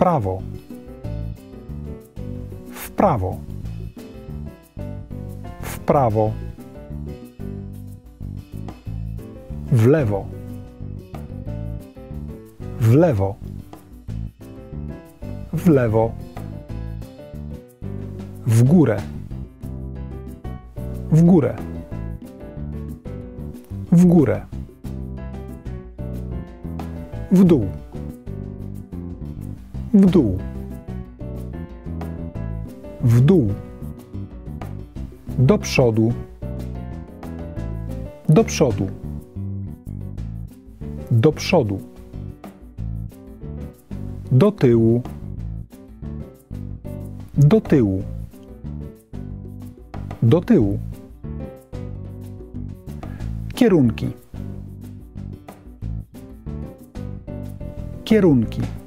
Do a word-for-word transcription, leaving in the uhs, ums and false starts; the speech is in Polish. prawo, w prawo, w prawo, w lewo, w lewo, w lewo, w górę, w górę, w górę, w dół, w dół, w dół, do przodu, do przodu, do przodu, do tyłu, do tyłu, do tyłu, kierunki, kierunki.